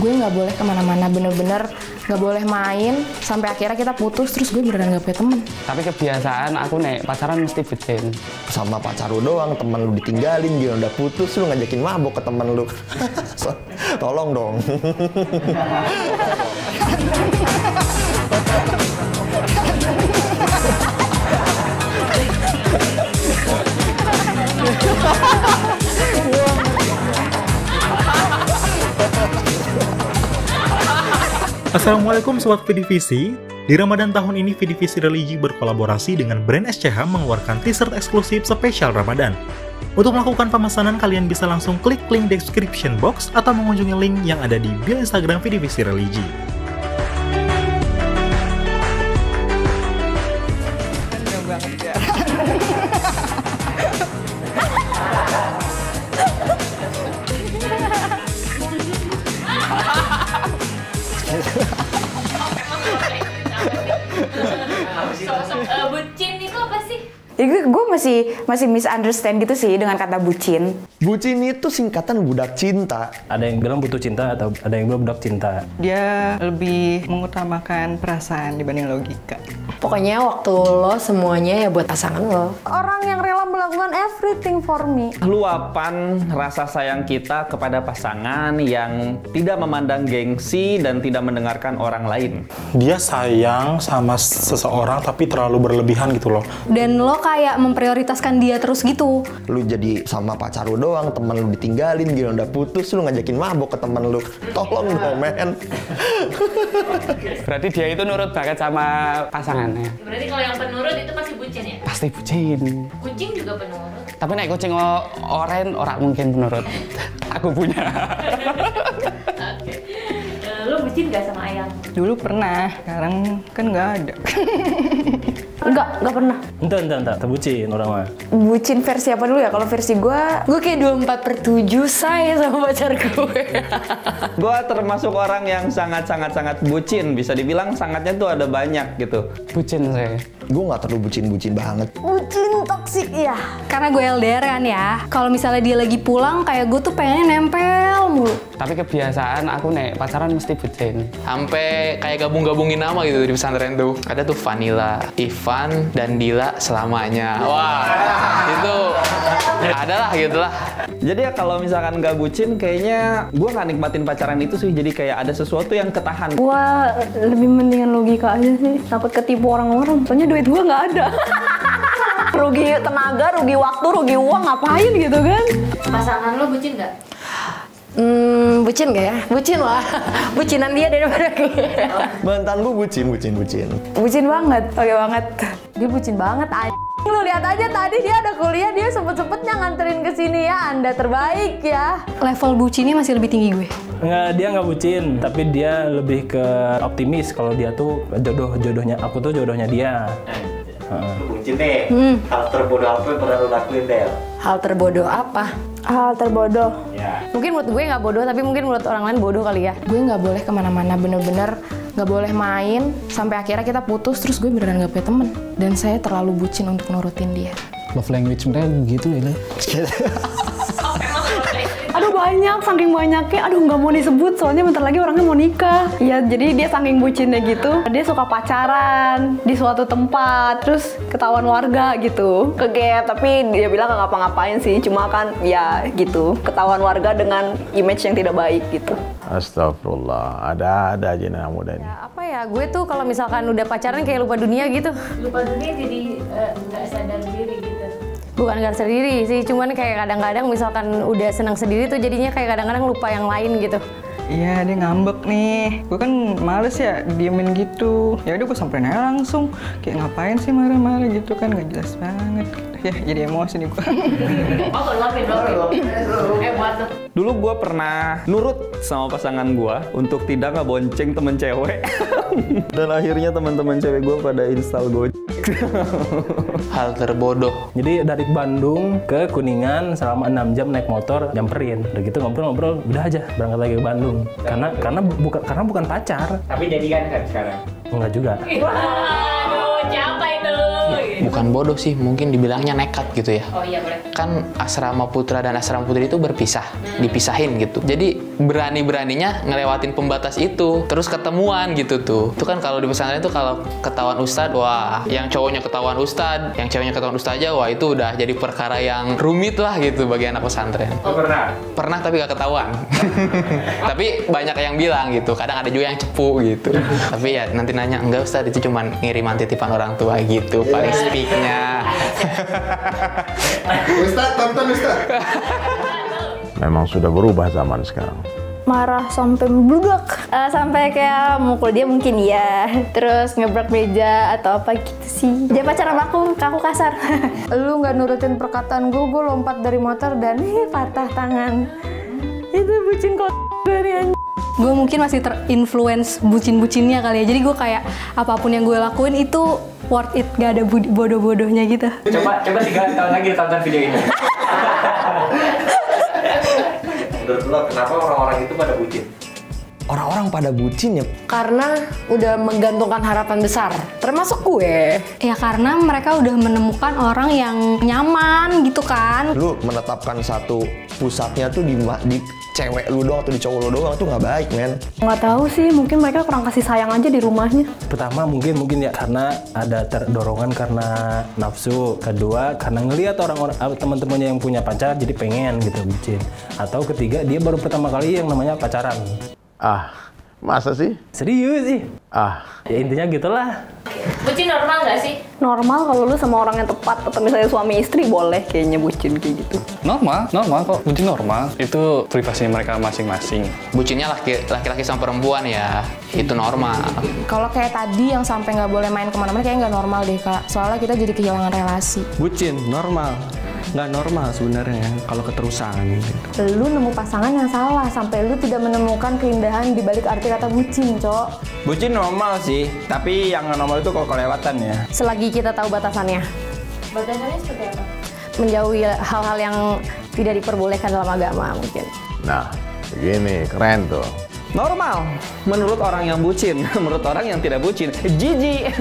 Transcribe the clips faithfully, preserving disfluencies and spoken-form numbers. gue nggak boleh kemana-mana, bener-bener nggak boleh main sampai akhirnya kita putus. Terus gue beneran nggak punya temen. Tapi kebiasaan aku nek pacaran mesti beden sama pacar lu doang. Temen lu ditinggalin, gila udah putus lu ngajakin mabok ke temen lu. Tolong dong. Assalamualaikum Sobat V D V C. Di Ramadan tahun ini V D V C Religi berkolaborasi dengan brand S C H mengeluarkan t-shirt eksklusif spesial Ramadan. Untuk melakukan pemesanan, kalian bisa langsung klik link description box atau mengunjungi link yang ada di bio Instagram V D V C Religi. Bucin itu apa sih? Ya, gue masih masih misunderstand gitu sih dengan kata bucin. Bucin itu singkatan budak cinta. Ada yang bilang butuh cinta atau ada yang bilang budak cinta. Dia lebih mengutamakan perasaan dibanding logika. Pokoknya waktu lo semuanya ya buat pasangan lo. Orang yang rela melakukan everything for me. Luapan rasa sayang kita kepada pasangan yang tidak memandang gengsi dan tidak mendengarkan orang lain. Dia sayang sama seseorang tapi terlalu berlebihan gitu loh. Dan lo kayak memprioritaskan dia terus gitu. Lu jadi sama pacar lu doang, temen lu ditinggalin, gila udah putus, lu ngajakin mabok ke temen lu. Tolong dong, men. Berarti dia itu nurut banget sama pasangan. Berarti kalau yang penurut itu pasti bucin ya? Pasti bucin. Kucing juga penurut. Tapi naik kucing oren orang mungkin penurut. Aku punya. Oke. Lu bucin gak sama ayam? Dulu pernah, sekarang kan gak ada. Enggak, enggak pernah. Entah, entah, entah. Terbucin orang mah. Bucin versi apa dulu ya? Kalau versi gue, gue kayak dua puluh empat per tujuh say sama pacar gue. Gue termasuk orang yang sangat-sangat-sangat bucin. Bisa dibilang sangatnya tuh ada banyak gitu. Bucin saya. Gue gak terlalu bucin-bucin banget. Bucin toksik ya? Karena gue L D R-an ya. Kalau misalnya dia lagi pulang, kayak gue tuh pengennya nempel mulu. Tapi kebiasaan aku nek pacaran mesti bucin. Sampai kayak gabung-gabungin nama gitu di pesantren tuh. Ada tuh Vanilla, Iva, dan Dila selamanya. Wah, itu adalah gitulah. Jadi ya kalau misalkan gak bucin, kayaknya gue gak nikmatin pacaran itu sih. Jadi kayak ada sesuatu yang ketahan. Gue lebih mendingan logika aja sih. Takut ketipu orang-orang. Soalnya duit gue gak ada. Rugi tenaga, rugi waktu, rugi uang, ngapain gitu kan? Pasangan lo bucin gak? Hmm, bucin gak ya? Bucin lah. Bucinan dia daripada gue. Mantan gue bucin, bucin, bucin. Bucin banget, oke banget. Dia bucin banget, anjing. Lu lihat aja tadi dia ada kuliah, dia sempet-sempetnya nganterin ke sini ya. Anda terbaik ya. Level bucinnya masih lebih tinggi gue. Enggak, dia nggak bucin, tapi dia lebih ke optimis kalau dia tuh jodoh-jodohnya. Aku tuh jodohnya dia. Lu bucin deh. Hmm. Hal terbodoh apa yang pernah lu lakuin, Del? Hal terbodoh apa? Hal terbodoh. Ya. Mungkin menurut gue nggak bodoh, tapi mungkin menurut orang lain bodoh kali ya. Gue nggak boleh kemana-mana, bener-bener nggak boleh main sampai akhirnya kita putus. Terus gue beneran nggak punya temen. Dan saya terlalu bucin untuk nurutin dia. Love language mereka begitu ya. Aduh banyak, saking banyaknya, aduh nggak mau disebut soalnya bentar lagi orangnya mau nikah. Ya jadi dia saking bucinnya gitu, dia suka pacaran di suatu tempat, terus ketahuan warga gitu. Kegep, tapi dia bilang nggak ngapa-ngapain sih, cuma kan ya gitu, ketahuan warga dengan image yang tidak baik gitu. Astagfirullah, ada-ada aja anak muda ini. Ya, apa ya, gue tuh kalau misalkan udah pacaran kayak lupa dunia gitu. Lupa dunia jadi nggak uh, sadar diri gitu. Bukan gak sendiri sih, cuman kayak kadang-kadang misalkan udah senang sendiri tuh jadinya kayak kadang-kadang lupa yang lain gitu. Iya, dia ngambek nih. Gue kan males ya diemin gitu. Ya udah gue samperin aja langsung. Kayak ngapain sih marah-marah gitu kan, gak jelas banget. Ya jadi emosi nih gue. Oh, love it, love it. Eh, buat tuh. Dulu gue pernah nurut sama pasangan gue untuk tidak ngebonceng temen cewek. Dan akhirnya teman-teman cewek gue pada install gue. Hal terbodoh. Jadi dari Bandung ke Kuningan selama enam jam naik motor, nyamperin. Udah gitu ngobrol-ngobrol, udah aja berangkat lagi ke Bandung. Karena karena bukan karena bukan pacar. Tapi jadikan kan sekarang? Enggak juga. Waduh, capek tuh. Bukan bodoh sih, mungkin dibilangnya nekat gitu ya. Oh, iya, boleh. Kan asrama putra dan asrama putri itu berpisah, hmm. dipisahin gitu. Jadi berani-beraninya ngelewatin pembatas itu, terus ketemuan gitu tuh. Itu kan kalau di pesantren itu kalau ketahuan ustadz, wah yang cowoknya ketahuan ustadz, yang ceweknya ketahuan ustadz aja, wah itu udah jadi perkara yang rumit lah gitu bagi anak pesantren. Oh, pernah? Pernah tapi gak ketahuan. Tapi banyak yang bilang gitu, kadang ada juga yang cepu gitu. Tapi ya nanti nanya, enggak ustadz itu cuma ngiriman titipan orang tua gitu, yeah. paling speaknya. Ustadz, tonton Ustadz. Memang sudah berubah zaman sekarang. Marah sampai bludak, uh, sampai kayak mukul dia mungkin ya, terus ngebrak meja atau apa gitu sih. Dia pacar sama aku, kaku kasar. Lu nggak nurutin perkataan gue, gue lompat dari motor dan heh, patah tangan. Itu bucin kok gue. Gue mungkin masih terinfluence bucin-bucinnya kali ya. Jadi gue kayak apapun yang gue lakuin itu worth it, gak ada bodoh-bodohnya gitu. Coba coba tiga tahun lagi tonton video ini. Menurut lo kenapa orang-orang itu pada bucin? Orang-orang pada bucin ya? Karena udah menggantungkan harapan besar, termasuk gue. Ya karena mereka udah menemukan orang yang nyaman gitu kan. Lu menetapkan satu pusatnya tuh di, di cewek lu doang atau di cowok lu doang tuh nggak baik, men. Nggak tahu sih, mungkin mereka kurang kasih sayang aja di rumahnya. Pertama mungkin mungkin ya karena ada terdorongan karena nafsu. Kedua karena ngelihat orang-orang teman-temannya yang punya pacar jadi pengen gitu bucin. Atau ketiga dia baru pertama kali yang namanya pacaran. Ah, masa sih? Serius sih? Ah, ya intinya gitulah. Bucin normal nggak sih? Normal kalau lu sama orang yang tepat atau misalnya suami istri boleh kayaknya bucin kayak gitu. Normal, normal kok. Bucin normal. Itu privasi mereka masing-masing. Bucinnya laki-laki sama perempuan ya, itu normal. Kalau kayak tadi yang sampai nggak boleh main kemana-mana kayaknya nggak normal deh kak. Soalnya kita jadi kehilangan relasi. Bucin normal. Nggak normal sebenarnya kalau keterusan gitu. Lu nemu pasangan yang salah sampai lu tidak menemukan keindahan di balik arti kata bucin, Cok. Bucin normal sih, tapi yang normal itu kalau kelewatan ya. Selagi kita tahu batasannya. Batasannya seperti apa? Menjauhi hal-hal yang tidak diperbolehkan dalam agama mungkin. Nah, begini keren tuh. Normal menurut orang yang bucin, menurut orang yang tidak bucin, jijik.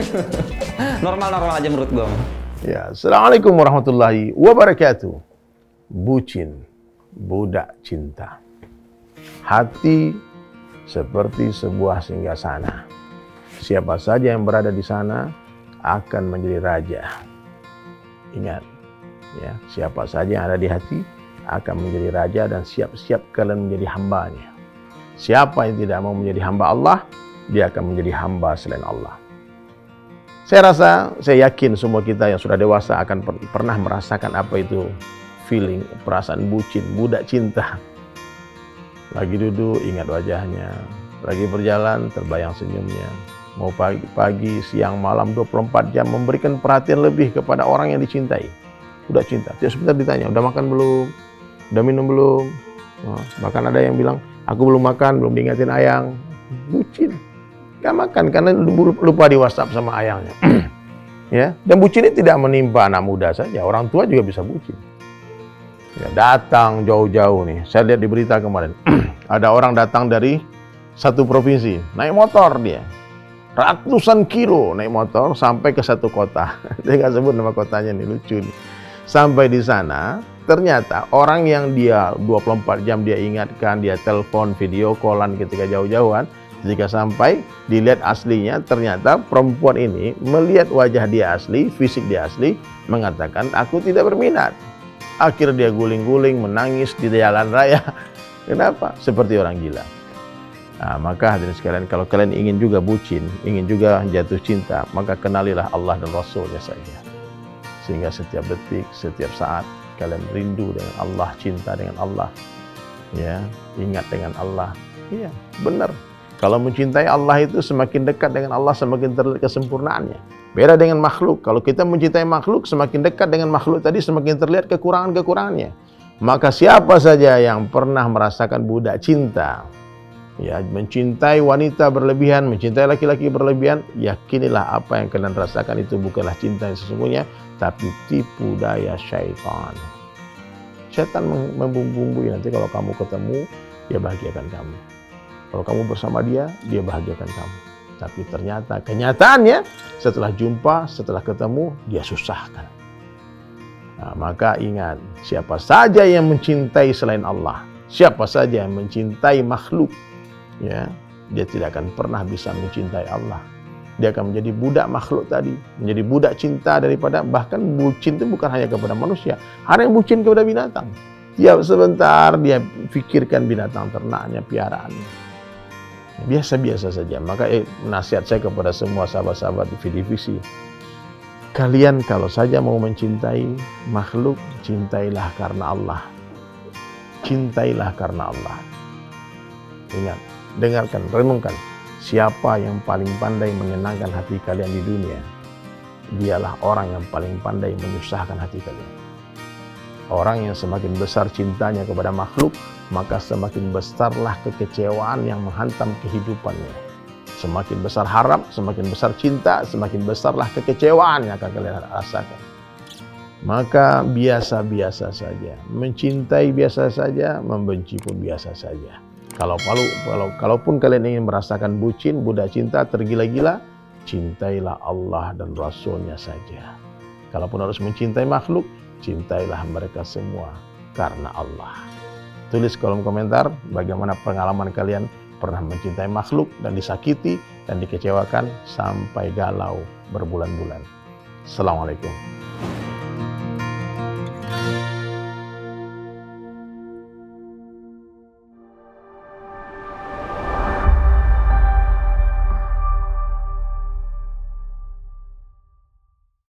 Normal-normal aja menurut gua. Ya, assalamualaikum warahmatullahi wabarakatuh. Bucin, budak cinta. Hati seperti sebuah singgasana. Siapa saja yang berada di sana akan menjadi raja. Ingat, ya, siapa saja yang ada di hati akan menjadi raja dan siap-siap kalian menjadi hambanya. Siapa yang tidak mau menjadi hamba Allah, dia akan menjadi hamba selain Allah. Saya rasa, saya yakin semua kita yang sudah dewasa akan per pernah merasakan apa itu feeling, perasaan bucin, budak cinta. Lagi duduk, ingat wajahnya. Lagi berjalan, terbayang senyumnya. Mau pagi-pagi, siang, malam, dua puluh empat jam memberikan perhatian lebih kepada orang yang dicintai. Budak cinta. Terus sebentar ditanya, udah makan belum? Udah minum belum? Nah, bahkan ada yang bilang, aku belum makan, belum diingatin ayang. Bucin. Gak makan karena lupa di WhatsApp sama ayangnya. Ya, dan bucin ini tidak menimpa anak muda saja, orang tua juga bisa bucin. Ya, datang jauh-jauh nih, saya lihat di berita kemarin ada orang datang dari satu provinsi naik motor, dia ratusan kilo naik motor sampai ke satu kota. Dia nggak sebut nama kotanya nih, lucu nih. Sampai di sana ternyata orang yang dia dua puluh empat jam dia ingatkan, dia telepon, video callan ketika jauh-jauhan. Jika sampai dilihat aslinya, ternyata perempuan ini melihat wajah dia asli, fisik dia asli, mengatakan aku tidak berminat. Akhirnya dia guling-guling, menangis di jalan raya. Kenapa? Seperti orang gila. Nah, maka hadirin sekalian, kalau kalian ingin juga bucin, ingin juga jatuh cinta, maka kenalilah Allah dan Rasulnya saja. Sehingga setiap detik, setiap saat kalian rindu dengan Allah, cinta dengan Allah, ya, ingat dengan Allah. Iya, benar. Kalau mencintai Allah itu semakin dekat dengan Allah, semakin terlihat kesempurnaannya. Beda dengan makhluk. Kalau kita mencintai makhluk, semakin dekat dengan makhluk tadi, semakin terlihat kekurangan-kekurangannya. Maka siapa saja yang pernah merasakan budak cinta, ya, mencintai wanita berlebihan, mencintai laki-laki berlebihan, yakinilah apa yang kalian rasakan itu bukanlah cinta yang sesungguhnya, tapi tipu daya syaitan. Syaitan membumbui, nanti kalau kamu ketemu, dia bahagiakan kamu. Kalau kamu bersama dia, dia bahagiakan kamu. Tapi ternyata kenyataannya setelah jumpa, setelah ketemu, dia susahkan. Nah, maka ingat, siapa saja yang mencintai selain Allah, siapa saja yang mencintai makhluk, ya, dia tidak akan pernah bisa mencintai Allah. Dia akan menjadi budak makhluk tadi, menjadi budak cinta daripada, bahkan bucin itu bukan hanya kepada manusia, ada yang bucin kepada binatang. Tiap sebentar dia pikirkan binatang ternaknya, piaraannya. Biasa-biasa saja. Maka eh, nasihat saya kepada semua sahabat-sahabat di V D V C, kalian kalau saja mau mencintai makhluk, cintailah karena Allah. Cintailah karena Allah. Ingat, dengarkan, renungkan. Siapa yang paling pandai menyenangkan hati kalian di dunia, dialah orang yang paling pandai menyusahkan hati kalian. Orang yang semakin besar cintanya kepada makhluk, maka semakin besarlah kekecewaan yang menghantam kehidupannya. Semakin besar harap, semakin besar cinta, semakin besarlah kekecewaan yang akan kalian rasakan. Maka biasa-biasa saja, mencintai biasa saja, membenci pun biasa saja. Kalau, kalau, kalau kalaupun kalian ingin merasakan bucin, budak cinta, tergila-gila, cintailah Allah dan Rasul-Nya saja. Kalaupun harus mencintai makhluk, cintailah mereka semua karena Allah. Tulis kolom komentar bagaimana pengalaman kalian pernah mencintai makhluk dan disakiti dan dikecewakan sampai galau berbulan-bulan. Assalamualaikum.